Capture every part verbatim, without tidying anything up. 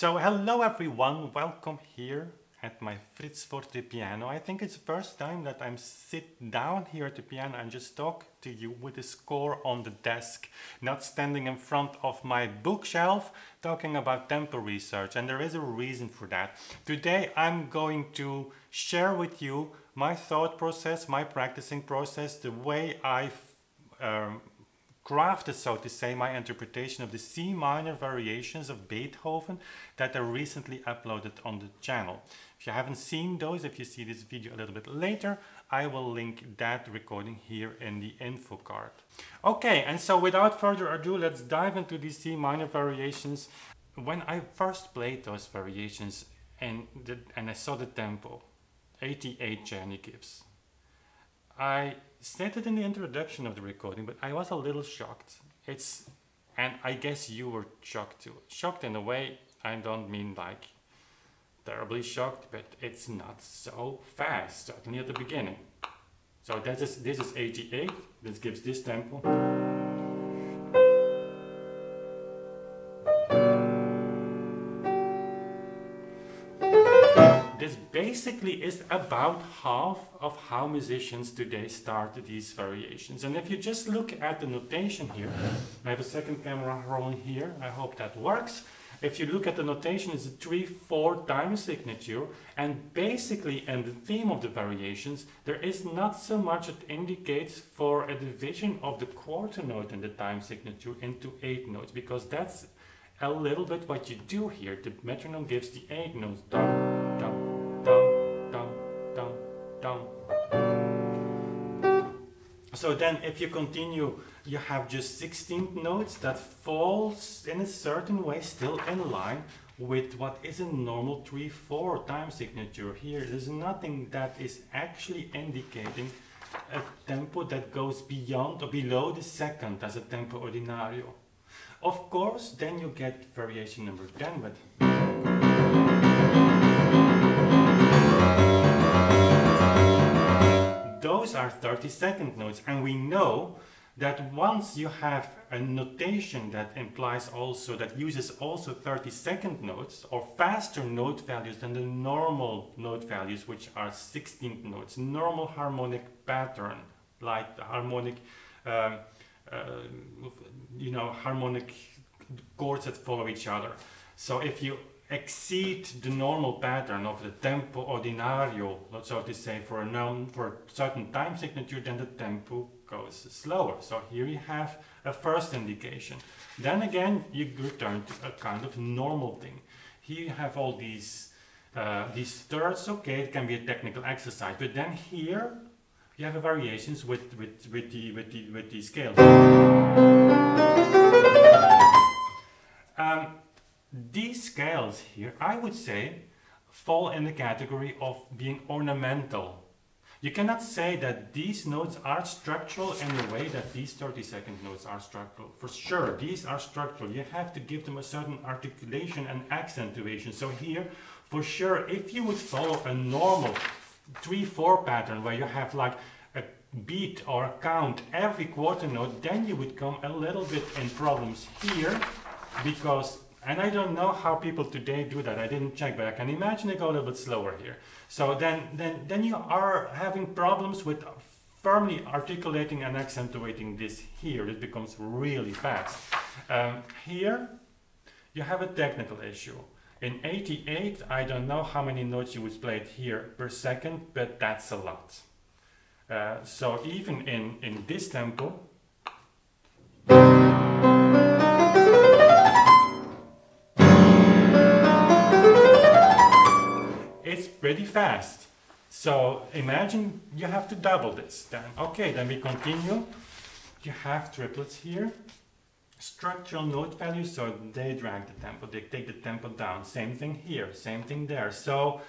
So hello everyone, welcome here at my Fritz Forte Piano. I think it's the first time that I'm sit down here at the piano and just talk to you with the score on the desk, not standing in front of my bookshelf talking about tempo research, and there is a reason for that. Today I'm going to share with you my thought process, my practicing process, the way I've um, crafted, so to say, my interpretation of the C minor variations of Beethoven that I recently uploaded on the channel. If you haven't seen those, if you see this video a little bit later, I will link that recording here in the info card. Okay, and so without further ado, let's dive into these C minor variations. When I first played those variations and, the, and I saw the tempo, eighty-eight Czerny gives, I stated in the introduction of the recording, but I was a little shocked. It's, and I guess you were shocked too. Shocked in a way, I don't mean like terribly shocked, but it's not so fast, certainly at the beginning. So this is, this is eighty-eight, this gives this tempo. This basically is about half of how musicians today start these variations. And if you just look at the notation here, I have a second camera rolling here, I hope that works. If you look at the notation, it's a three four time signature, and basically in the theme of the variations, there is not so much that indicates for a division of the quarter note in the time signature into eight notes, because that's a little bit what you do here. The metronome gives the eight notes. Dum, dum. Dum, dum, dum, dum. So then if you continue, you have just sixteenth notes that falls in a certain way still in line with what is a normal three four time signature. Here there's nothing that is actually indicating a tempo that goes beyond or below the second as a tempo ordinario. Of course, then you get variation number ten with those are thirty-second notes, and we know that once you have a notation that implies also, that uses also thirty-second notes or faster note values than the normal note values, which are sixteenth notes, normal harmonic pattern, like the harmonic, um, uh, you know, harmonic chords that follow each other. So if you exceed the normal pattern of the tempo ordinario, so to say, for a, known, for a certain time signature, then the tempo goes slower. So here you have a first indication. Then again, you return to a kind of normal thing. Here you have all these, uh, these thirds. Okay, it can be a technical exercise, but then here you have a variations with, with, with, the, with, the, with the scales. Um, These scales here, I would say, fall in the category of being ornamental. You cannot say that these notes are structural in the way that these thirty-second notes are structural. For sure, these are structural. You have to give them a certain articulation and accentuation. So here, for sure, if you would follow a normal three four pattern where you have like a beat or a count every quarter note, then you would come a little bit in problems here, because and I don't know how people today do that. I didn't check, but I can imagine they go a little bit slower here. So then, then, then you are having problems with firmly articulating and accentuating this here. It becomes really fast. Um, here, you have a technical issue. In eighty-eight, I don't know how many notes you would play it here per second, but that's a lot. Uh, so even in, in this tempo, pretty fast. So imagine you have to double this. Then okay, then we continue. You have triplets here. Structural note values, so they drag the tempo, they take the tempo down. Same thing here, same thing there. So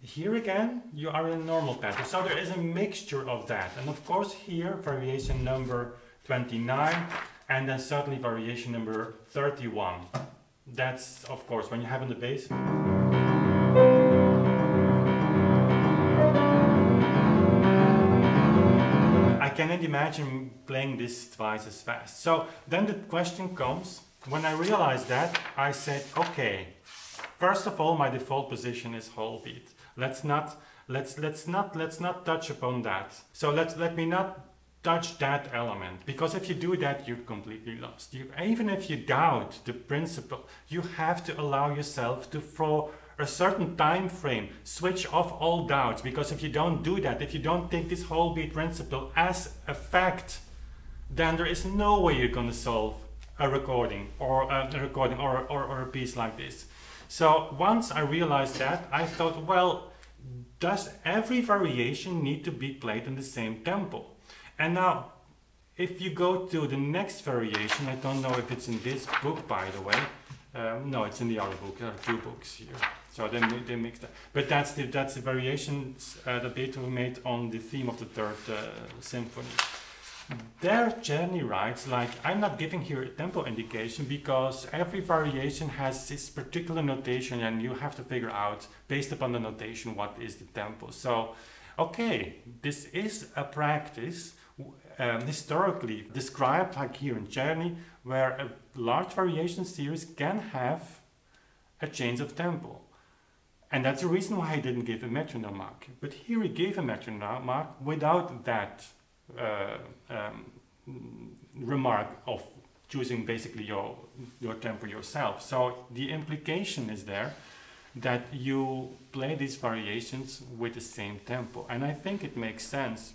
here again, you are in a normal pattern. So there is a mixture of that. And of course here, variation number twenty-nine, and then certainly variation number thirty-one. That's, of course, when you have in the bass. I cannot imagine playing this twice as fast. So then the question comes, when I realized that, I said, okay, First of all, my default position is whole beat. Let's not let's let's not let's not touch upon that. So let let me not touch that element, because if you do that, you're completely lost. You, even if you doubt the principle, you have to allow yourself to, for a certain time frame, switch off all doubts, because if you don't do that, if you don't take this whole beat principle as a fact, then there is no way you're going to solve a recording or a, a recording or, or, or a piece like this. So once I realized that, I thought, well, does every variation need to be played in the same tempo? And now, if you go to the next variation, I don't know if it's in this book, by the way. Um, no, it's in the other book. There are two books here, so they they mixed up. But that's the that's the variation uh, that Beethoven made on the theme of the Third uh, Symphony. There, Czerny writes, like, I'm not giving here a tempo indication because every variation has this particular notation, and you have to figure out based upon the notation what is the tempo. So, okay, this is a practice. Um, historically described, like here in Czerny, where a large variation series can have a change of tempo. And that's the reason why he didn't give a metronome mark. But here he gave a metronome mark without that uh, um, remark of choosing basically your, your tempo yourself. So the implication is there that you play these variations with the same tempo. And I think it makes sense.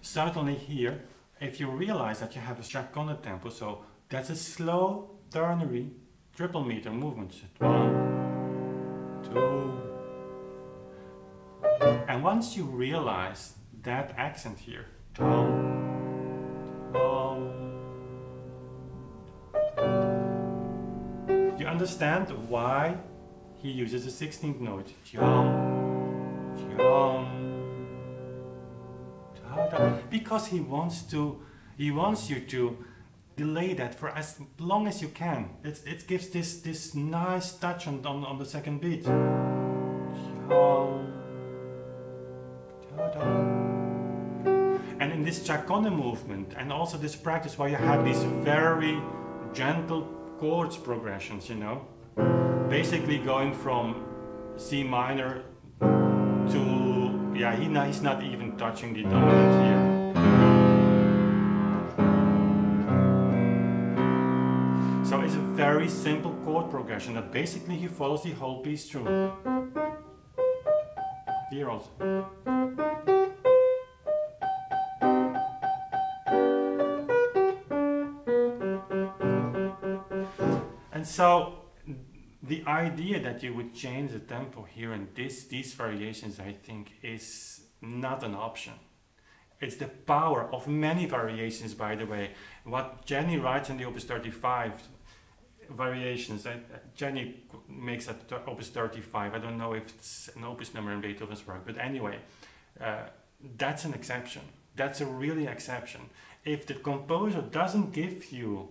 Certainly here, if you realize that you have a straconda tempo, so that's a slow ternary triple meter movement. One, two. And once you realize that accent here, you understand why he uses a sixteenth note. Because he wants to, he wants you to delay that for as long as you can. It's, it gives this this nice touch on on, on the second beat. And in this chaconne movement, and also this practice where you have these very gentle chords progressions, you know, basically going from C minor to. Yeah, he, he's not even touching the dominant here. So it's a very simple chord progression that basically he follows the whole piece through. Here also. And so the idea that you would change the tempo here in this, these variations, I think, is not an option. It's the power of many variations, by the way. What Czerny writes in the Opus thirty-five variations, uh, Czerny makes that Opus thirty-five, I don't know if it's an opus number in Beethoven's work, but anyway, uh, that's an exception. That's a really exception. If the composer doesn't give you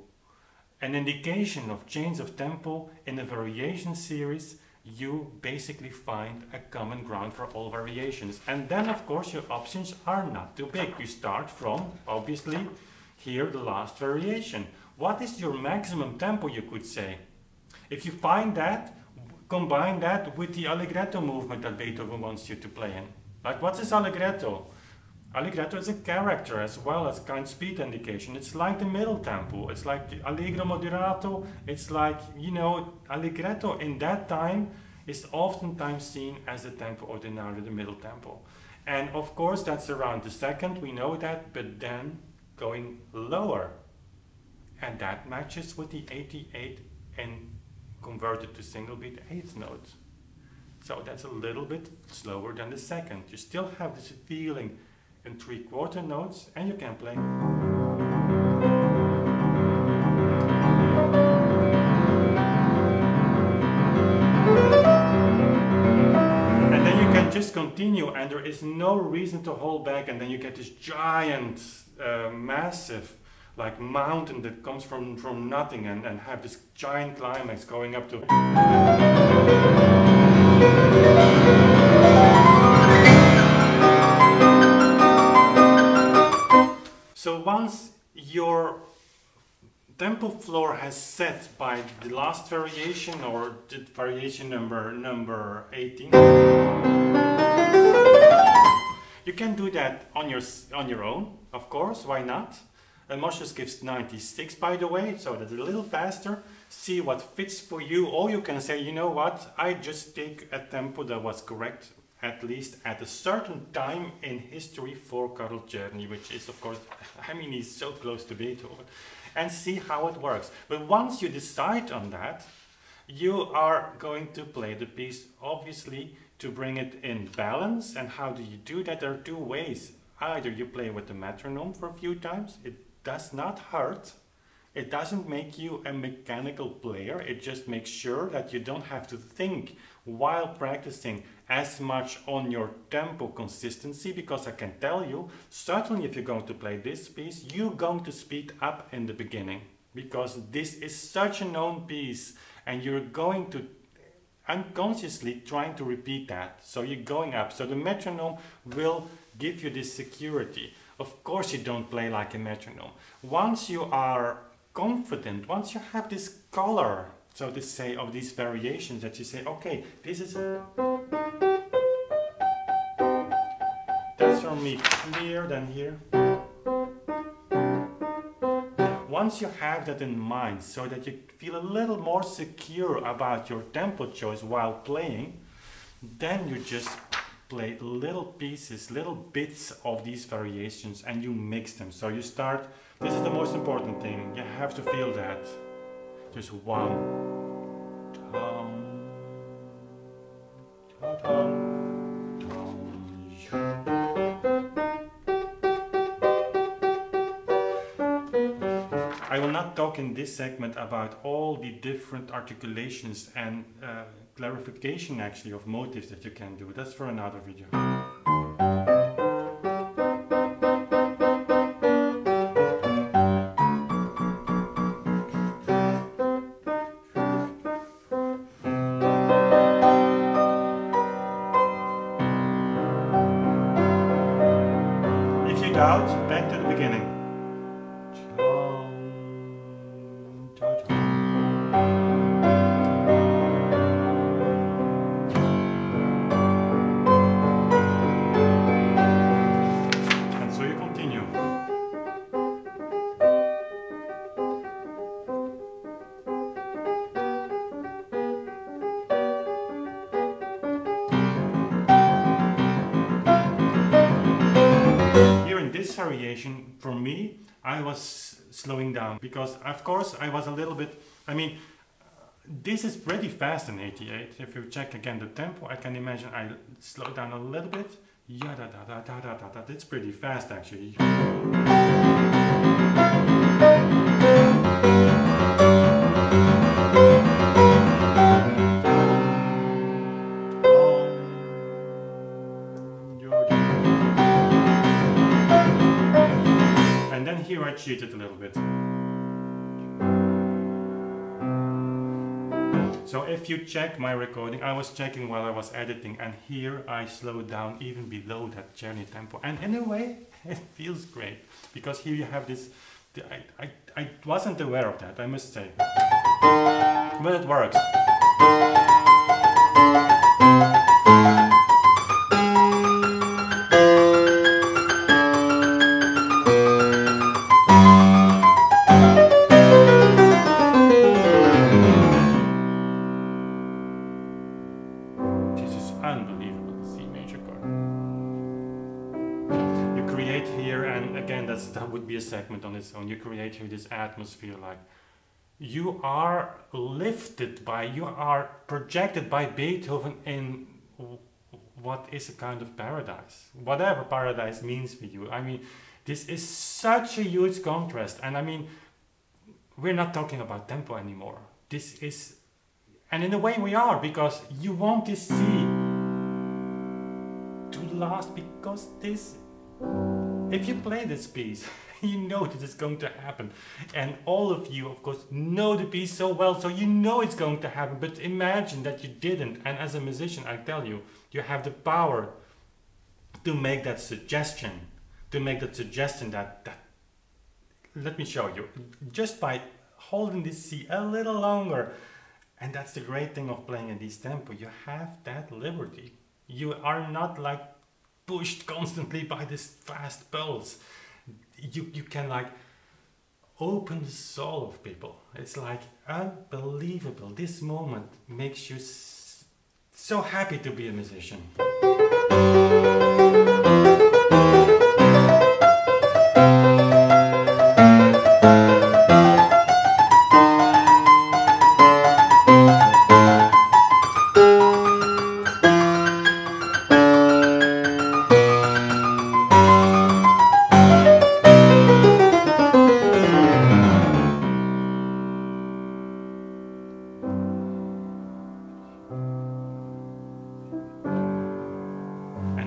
an indication of change of tempo in a variation series, you basically find a common ground for all variations. And then, of course, your options are not too big. You start from, obviously, here the last variation. What is your maximum tempo, you could say? If you find that, combine that with the allegretto movement that Beethoven wants you to play in. Like, what's this allegretto? Allegretto is a character as well as kind of speed indication. It's like the middle tempo. It's like the allegro moderato. It's like, you know, allegretto in that time is oftentimes seen as the tempo ordinario, the middle tempo. And of course, that's around the second, we know that, but then going lower. And that matches with the eighty-eight and converted to single beat eighth notes. So that's a little bit slower than the second. You still have this feeling in three quarter notes, and you can play. And then you can just continue, and there is no reason to hold back, and then you get this giant, uh, massive, like mountain that comes from, from nothing, and, and have this giant climax going up to... Once your tempo floor has set by the last variation, or the variation number number eighteen. You can do that on your on your own, of course. Why not? And Moscheles gives ninety-six, by the way, so that's a little faster. See what fits for you, or you can say, you know what, I just take a tempo that was correct, at least at a certain time in history for Karl Czerny, which is, of course, I mean, he's so close to Beethoven, and see how it works. But once you decide on that, you are going to play the piece, obviously, to bring it in balance. And how do you do that? There are two ways. Either you play with the metronome for a few times. It does not hurt. It doesn't make you a mechanical player. It just makes sure that you don't have to think while practicing as much on your tempo consistency, because I can tell you, certainly if you're going to play this piece, you're going to speed up in the beginning, because this is such a known piece and you're going to unconsciously trying to repeat that. So you're going up. So the metronome will give you this security. Of course, you don't play like a metronome. Once you are confident, once you have this color, so to say, of these variations, that you say, okay, this is a... that's for me clear than here. Once you have that in mind, so that you feel a little more secure about your tempo choice while playing, then you just play little pieces, little bits of these variations, and you mix them. So you start, this is the most important thing, you have to feel that. Just one, down, down, down. I will not talk in this segment about all the different articulations and uh, clarification actually of motives that you can do. That's for another video. If you doubt, back to the beginning. Variation for me, I was slowing down because, of course, I was a little bit. I mean, this is pretty fast in eighty-eight. If you check again the tempo, I can imagine I slowed down a little bit. Yeah, da da da da da da. That's pretty fast actually. Here I cheated a little bit. So if you check my recording, I was checking while I was editing, and here I slowed down even below that Czerny tempo. And in a way, it feels great, because here you have this... I, I, I wasn't aware of that, I must say. But it works. Unbelievable, C major chord. You create here, and again, that's, that would be a segment on its own. You create here this atmosphere, like you are lifted by, you are projected by Beethoven in what is a kind of paradise, whatever paradise means for you. I mean, this is such a huge contrast, and I mean, we're not talking about tempo anymore. This is, and in a way we are, because you want to see last, because this, if you play this piece, you know this is going to happen, and all of you of course know the piece so well, so you know it's going to happen. But imagine that you didn't, and as a musician, I tell you, you have the power to make that suggestion, to make that suggestion that, that let me show you, just by holding the C a little longer. And that's the great thing of playing at this tempo. You have that liberty. You are not like pushed constantly by this fast pulse. You, you can like open the soul of people. It's like unbelievable. This moment makes you so happy to be a musician.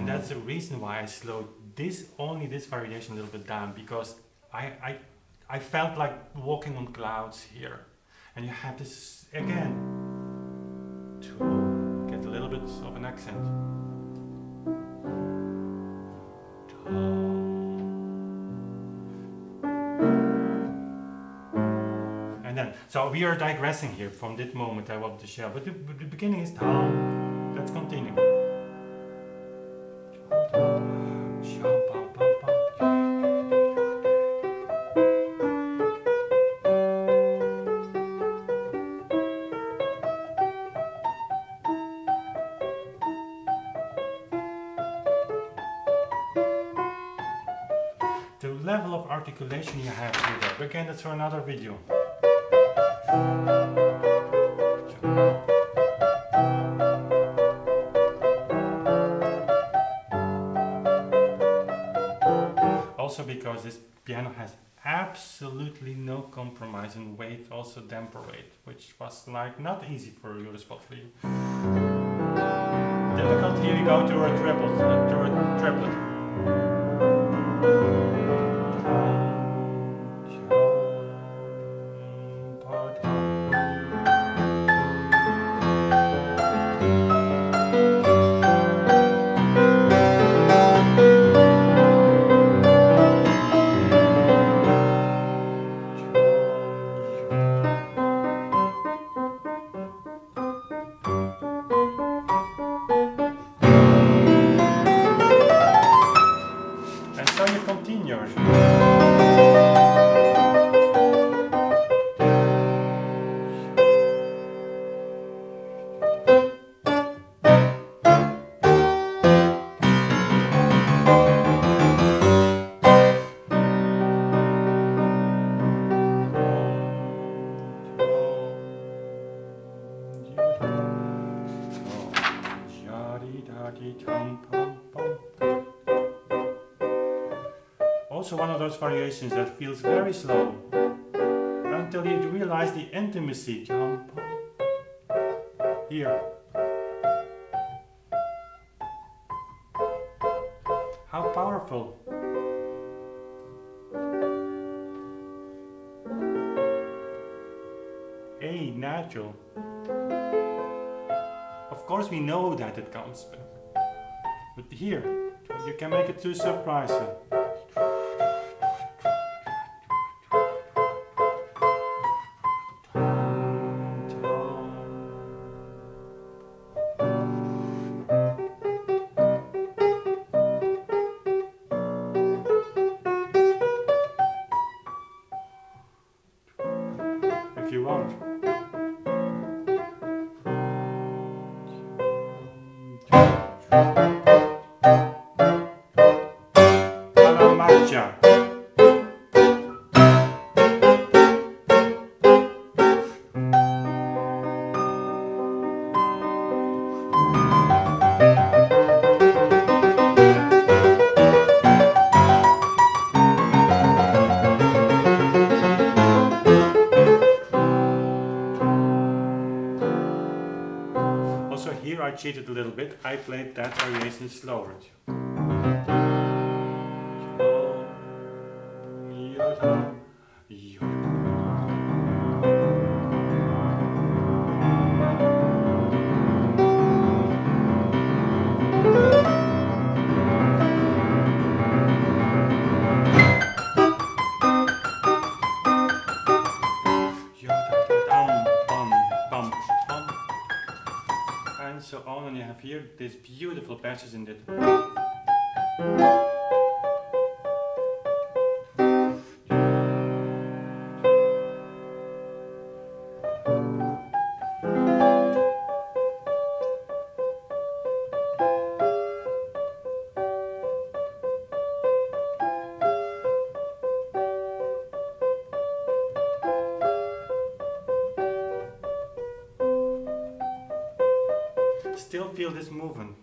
That's the reason why I slowed this, only this variation, a little bit down, because I, I, I felt like walking on clouds here. And you have this again to get a little bit of an accent. And then, so we are digressing here from that moment I wanted to share, but the, the beginning is down. Let's continue. The level of articulation you have with that, again, that's for another video. Also because this piano has absolutely no compromise in weight, also damper weight, which was like not easy for you to spot for you. Difficult, here you go to a triplet, to a triplet. Also one of those variations that feels very slow until you realize the intimacy here. How powerful. A natural. Of course we know that it comes, but here you can make it too surprising. If you want. I cheated a little bit, I played that variation slower. and so on, and you have here this beautiful passage in that. Still feel this movement.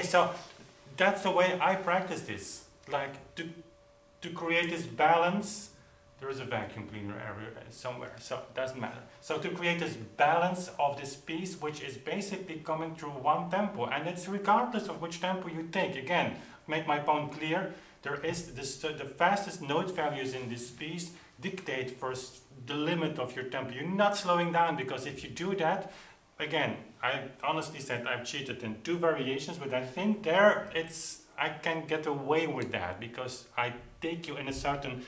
So that's the way I practice this, like to, to create this balance. There is a vacuum cleaner everywhere, somewhere, so it doesn't matter. So to create this balance of this piece, which is basically coming through one tempo, and it's regardless of which tempo you take. Again, make my point clear, there is this, uh, the fastest note values in this piece dictate first the limit of your tempo. You're not slowing down, because if you do that, again, I honestly said I've cheated in two variations, but I think there it's I can get away with that, because I take you in a certain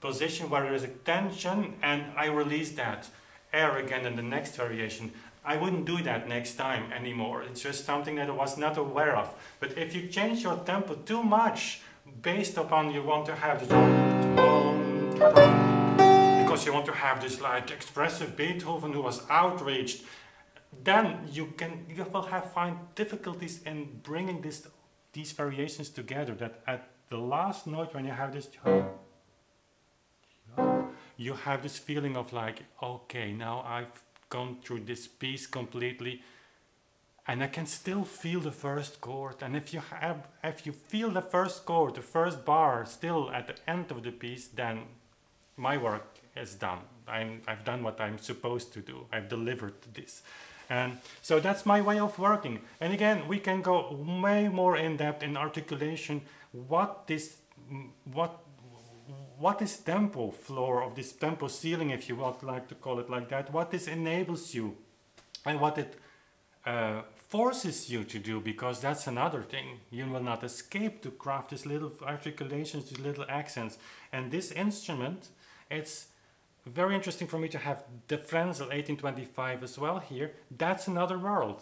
position where there is a tension and I release that air again in the next variation. I wouldn't do that next time anymore. It's just something that I was not aware of. But if you change your tempo too much based upon you want to have the because you want to have this like expressive Beethoven who was outraged, then you can you will have find difficulties in bringing this these variations together. That at the last note when you have this, you have this feeling of like, okay, now I've gone through this piece completely, and I can still feel the first chord. And if you have if you feel the first chord, the first bar still at the end of the piece, then my work is done. I'm I've done what I'm supposed to do. I've delivered this. And so that's my way of working. And again, we can go way more in depth in articulation. What this, what, what is tempo floor of this tempo ceiling, if you would like to call it like that? What this enables you, and what it uh, forces you to do, because that's another thing. You will not escape to craft these little articulations, these little accents. And this instrument, it's very interesting for me to have the Frenzel eighteen twenty-five as well here. That's another world.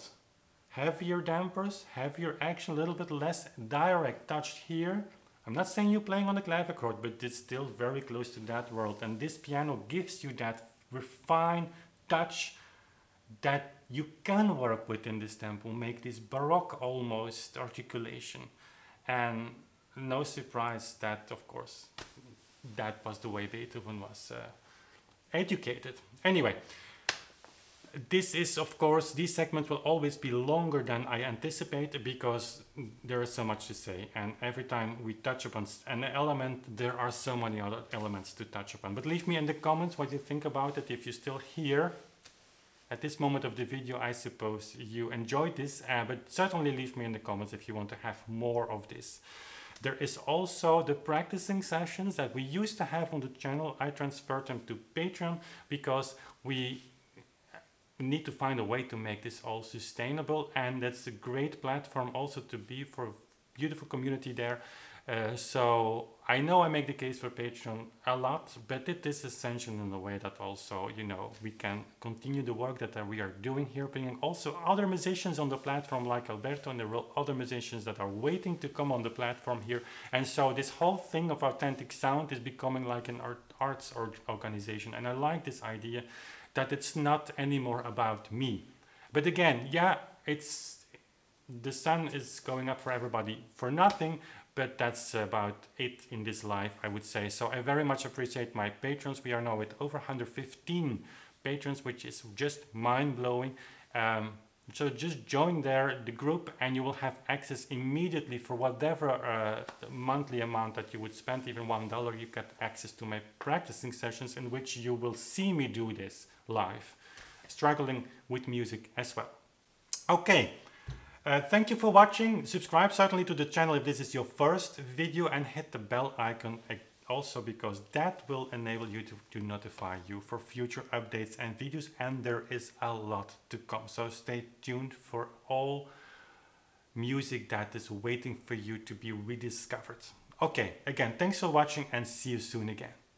Heavier dampers, heavier action, a little bit less direct touch here. I'm not saying you're playing on the clavichord, but it's still very close to that world. And this piano gives you that refined touch that you can work with in this tempo, make this baroque almost articulation. And no surprise that, of course, that was the way Beethoven was uh, educated. Anyway, this is, of course, these segments will always be longer than I anticipate, because there is so much to say, and every time we touch upon an element there are so many other elements to touch upon. But leave me in the comments what you think about it. If you're still here at this moment of the video, I suppose you enjoyed this, uh, but certainly leave me in the comments if you want to have more of this. There is also the practicing sessions that we used to have on the channel. I transferred them to Patreon because we need to find a way to make this all sustainable, and that's a great platform also to be for a beautiful community there. Uh, so I know I make the case for Patreon a lot, but it is essential in the way that also, you know, we can continue the work that we are doing here, bringing also other musicians on the platform like Alberto, and there are other musicians that are waiting to come on the platform here. And so this whole thing of authentic sound is becoming like an art, arts or organization, and I like this idea that it's not anymore about me. But again, yeah, it's the sun is going up for everybody for nothing, but that's about it in this life, I would say. So I very much appreciate my patrons. We are now with over one hundred fifteen patrons, which is just mind-blowing. Um, So just join there the group and you will have access immediately for whatever uh, monthly amount that you would spend, even one dollar, you get access to my practicing sessions in which you will see me do this live, struggling with music as well. Okay, uh, thank you for watching. Subscribe certainly to the channel if this is your first video and hit the bell icon also because that will enable you to, to notify you for future updates and videos, and there is a lot to come. So stay tuned for all music that is waiting for you to be rediscovered. Okay, again, thanks for watching and see you soon again.